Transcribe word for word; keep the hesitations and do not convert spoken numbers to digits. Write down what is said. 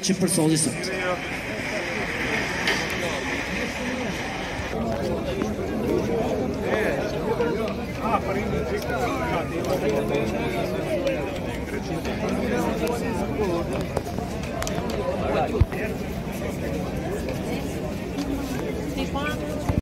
Te personalizando. Tem quatro.